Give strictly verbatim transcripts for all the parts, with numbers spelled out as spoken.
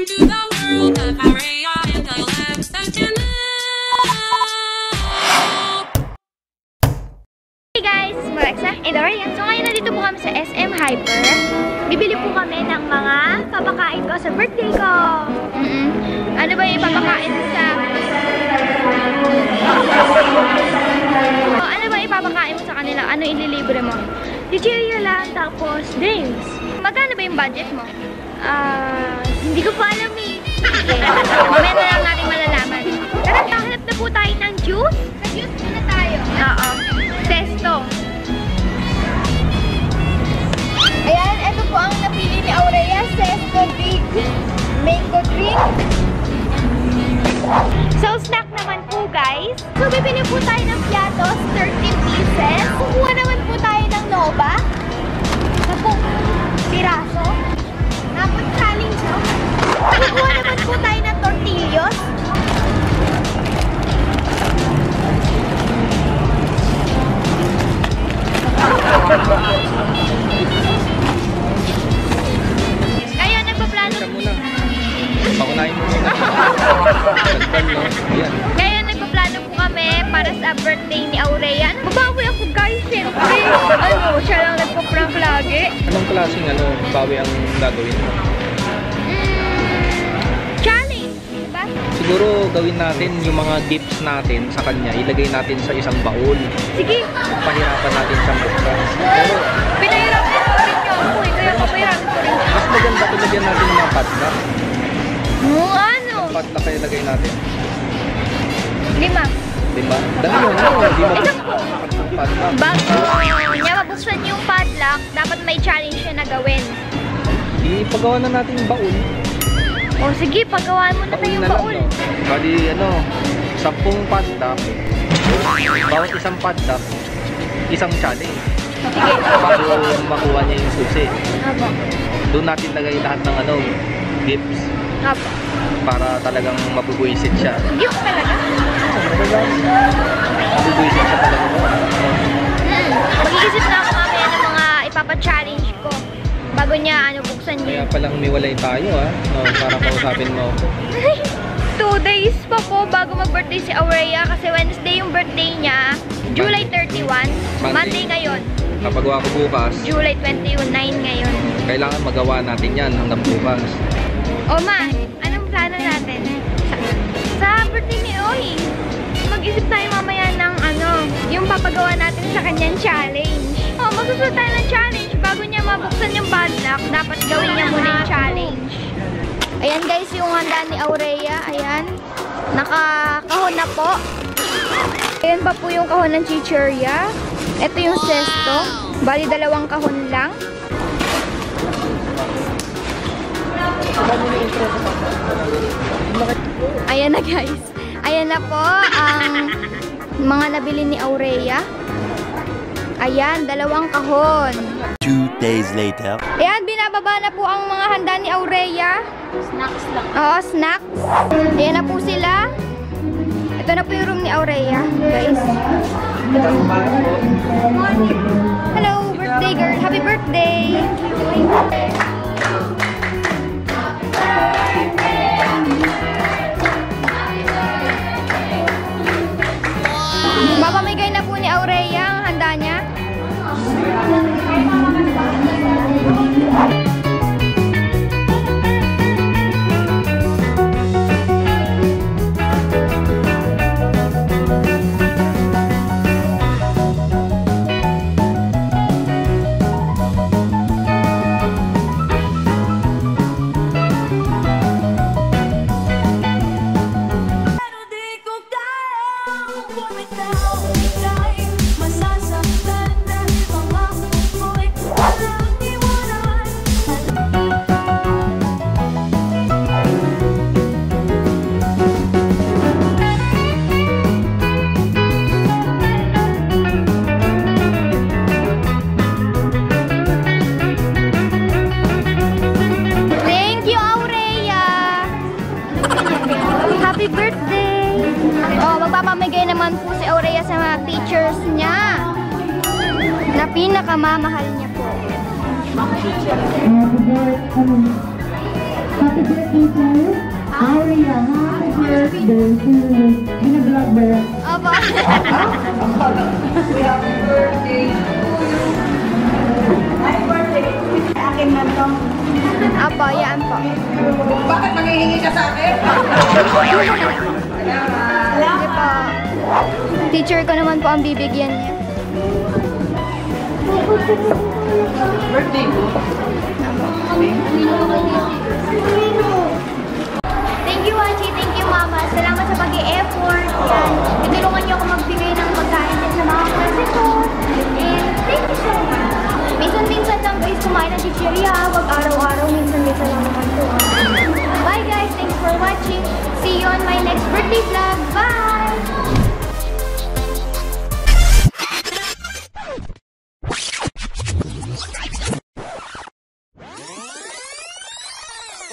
into the world of Aurea and I'll accept you now. Hey guys, Marexa and Aurea. So ngayon nandito po kami sa S M Hyper. Bibili po kami ng mga papakain ko sa birthday ko. Mm -mm. Ano ba yung papakain sa... So, ano ba ipapakain mo sa kanila? Ano ililibre mo? Chichirya lang, tapos drinks. Magkano ba yung budget mo? Ah, uh, hindi ko pa alam eh. Mamaya na lang natin malalaman. Tara, hanap na po tayo ng juice. Sa-juice muna tayo. Oo. Testo. Ayan, ito po ang napili ni Aurea. Testo drink. Mango drink. So, snack naman po guys. So, bibili po tayo ng piatos, thirty pieces. Kukuha naman po tayo ng Nova. Naku, piraso. Napag-challenge, no? Kukuha naman po tayo ng tortillos. Kayo, nagpa-plano? Ika muna. Pakunain mo muna. Kaya nagpa-plano po kami para sa birthday ni Aurea. Babawi ako guys, siyempre. Ano, siya lang nagpa-prank lagi. Anong klaseng ano, babawi ang gagawin mo? Mm, challenge, diba? Siguro gawin natin yung mga gifts natin sa kanya. Ilagay natin sa isang baon. Sige. Pahirapan natin siyang buksan. Pero, pinahirapan ko rin niyo ako eh. Kaya papahirapan ko rin. Mas maganda ko lagyan natin ng mga partner. Oo, ano? Pagka kayo lagay natin? Lima. Lima? Dami yun, ano? Isang po. Bago niya mabuksan yung padlock, dapat may challenge siya na gawin. Ipagawa na natin yung baon. O sige, pagawaan mo na tayo yung baon. Bali, ano, sampung padlock. Bawat isang padlock, isang challenge. Sige. Bago makuha niya yung susi. Apo. Doon natin lagay lahat ng ano, gifts. Apo. Para talagang mabubuisit siya. Gift talaga? Mabubuisit siya talaga. Hmm. Mag-iisip na ako mamaya ng mga ipapa-challenge ko. Bago niya, ano, buksan niya. Kaya palang miwalay tayo, ha? No, para kausapin mo ako. Two days pa po bago mag-birthday si Aurea. Kasi Wednesday yung birthday niya. July thirty-first. Monday, Monday ngayon. Kapagawa ko bukas. July twenty-ninth ngayon. Kailangan magawa natin yan hanggang bukas. O ma, anong plano natin? Sa, sa birthday ni Oy, mag-isip tayo mamaya ng ano, yung papagawa natin sa kanyang challenge. O, magsusunod tayo ng challenge. Bago niya mabuksan yung padlock, dapat gawin niya muna yung challenge. Ayan guys, yung handa ni Aurea. Ayan. Nakakahon na po. Ayan pa po yung kahon ng chichirya. Ito yung sesto. Bali, dalawang kahon lang. Ayan na guys. Ayan na po ang mga nabili ni Aurea. Ayan, dalawang kahon. Two days later. Ayan, binababa na po ang mga handa ni Aurea. Snacks lang. Oo, snacks. Ayan na po sila. Ito na po yung room ni Aurea, guys. Hello, birthday girl. Happy birthday. Papamigay na po ni Aurea ang handa niya. Happy birthday! Oh, magpapamigay naman po si Aurea sa mga teachers niya na pinakamamahal niya po. Happy birthday! Happy birthday to Aurea. Happy birthday to you. Ginablog ba yan? Aba. Happy birthday to you. Happy birthday to akin na to. Aba, yan po. Bakit maghihingi ka sa akin? Teacher ko naman po ang bibigyan niya. Birthday ko. Thank you, Achi. Thank you, Mama. Salamat sa pag-i-effort. Yan. Itulungan niyo ako magbigay ng pagkain sa mga klase ko. And thank you so much. Minsan-minsan lang guys, kumain ng chichirya. Huwag araw-araw. Minsan-minsan lang naman ito. Bye guys. Thanks for watching. See you on my next birthday vlog. Bye!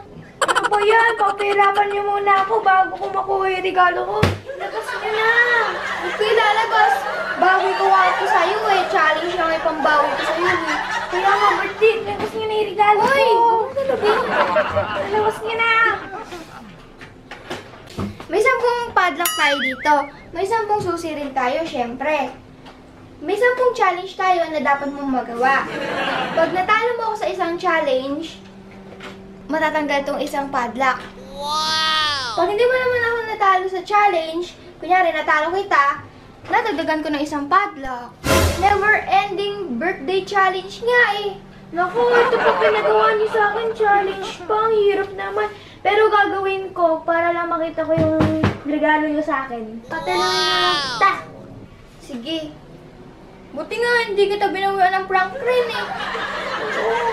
Ano ba yan? Papirapan niyo muna ako bago ko makuha yung regalo ko. Lagas niyo na. Okay, lalabas. Bawi ko nga ito sa'yo eh. Challenge na nga ipambawi ko sa'yo eh. Kaya nga, birthday. Lagas niyo na yung regalo ko. Uy! Lagas niyo na. May sampung padlock tayo dito. May sampung susi rin tayo, syempre. May sampung challenge tayo na dapat mong magawa. Pag natalo mo ako sa isang challenge, matatanggal tong isang padlock. Wow! Pag hindi mo naman ako natalo sa challenge, kunyari natalo kita, natagdagan ko ng isang padlock. Never-ending birthday challenge nga eh. Naku, ito pa pinagawa niyo sa akin challenge pa. Ang hirap naman. Pero gagawin ko para lang makita ko yung regalo niyo sa akin. Patalunin mo lang kita. Sige. Buti nga hindi kita binawian ng prank rin eh. Oo.